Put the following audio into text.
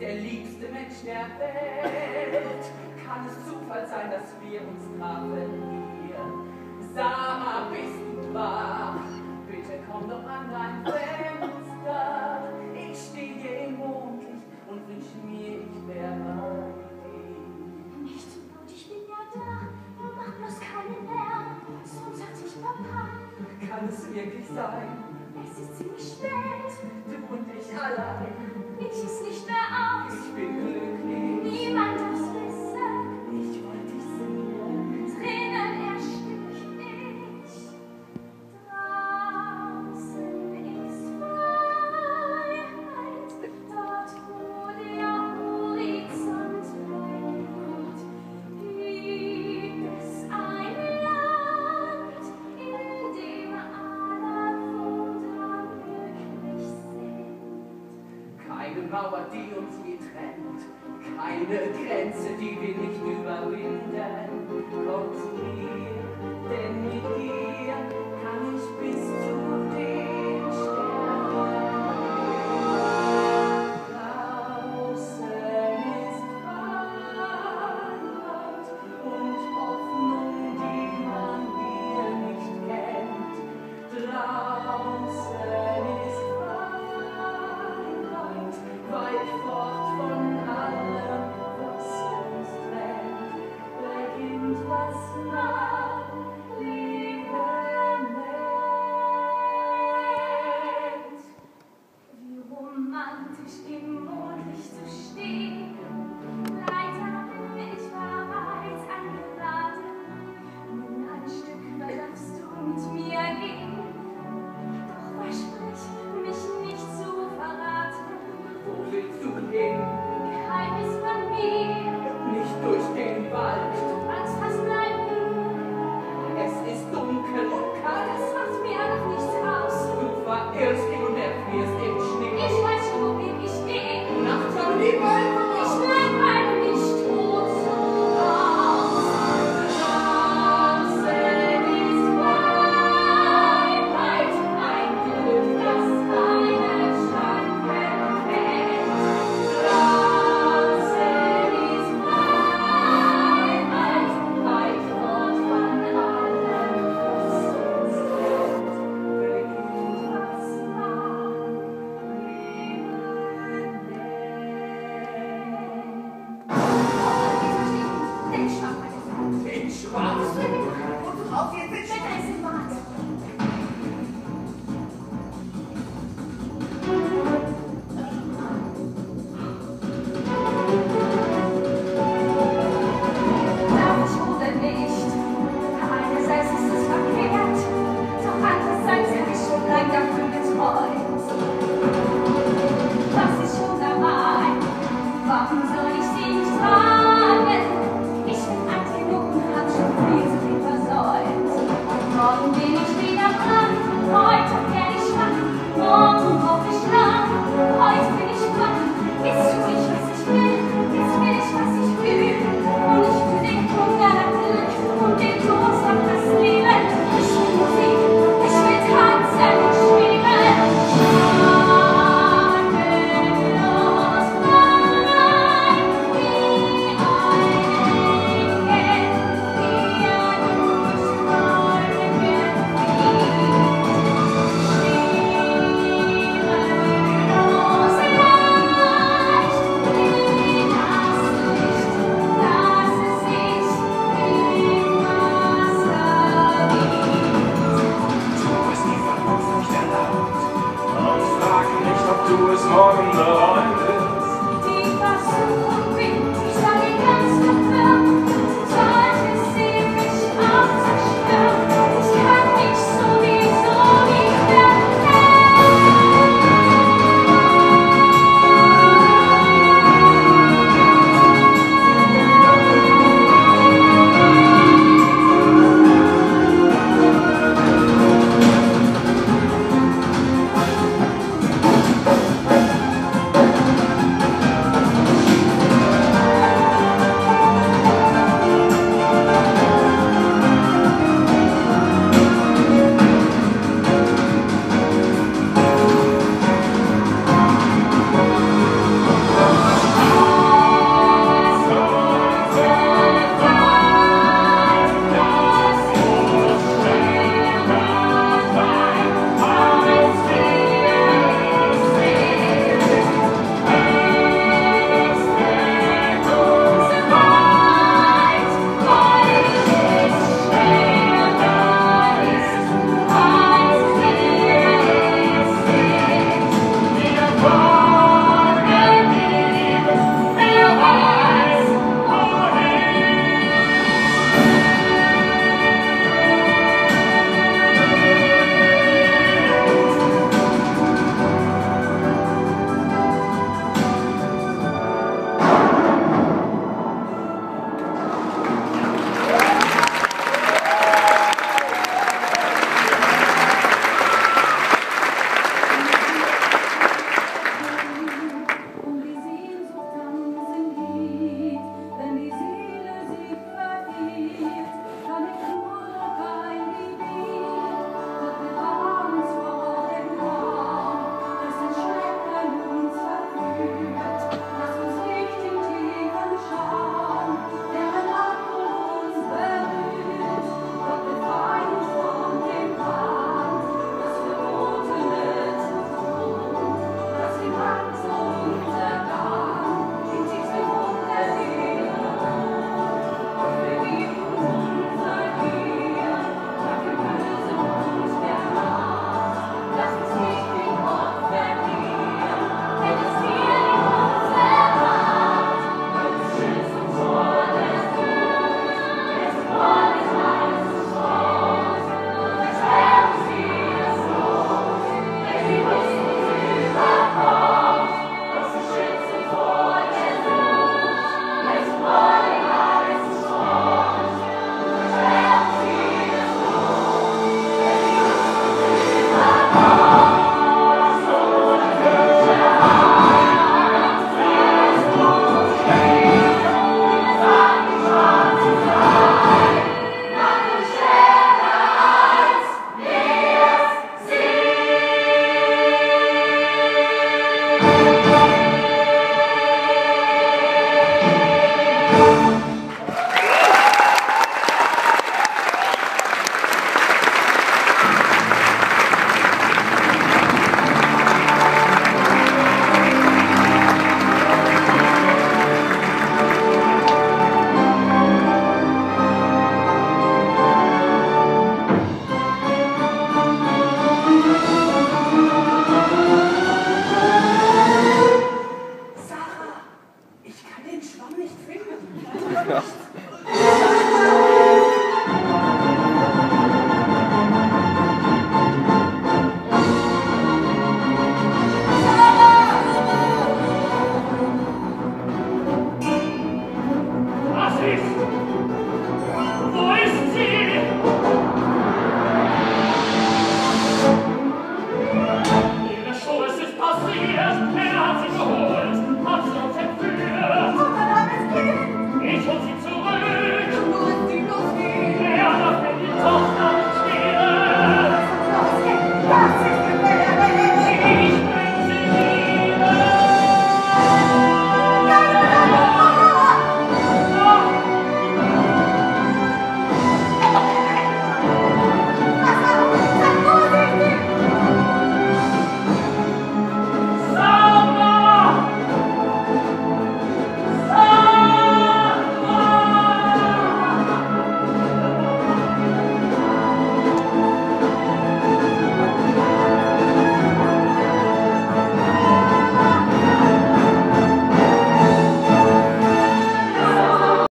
der liebste Mensch der Welt. Kann es Zufall sein, dass wir uns trafen hier? Sama, bist du wach? Bitte komm doch an dein Fenster. Ich stehe hier im Mondlicht und wünsche mir, ich wäre bei dir. Nicht so gut, ich bin ja da. Nur mach bloß keinen Lärm. Sonst hat sich Papa. Kann es wirklich sein? Es ist ziemlich spät, du und ich allein. Ich schieß nicht mehr auf. Ich bin glücklich. Niemand darf's wissen. Ich wollte dich sehen. Tränen ersticken mich. Draußen ist Freiheit. Dort, wo der Horizont weit liegt, gibt es ein Land, in dem keine Mauer, die uns je trennt, keine Grenze, die wir nicht überwinden. Komm zu mir, denn mit dir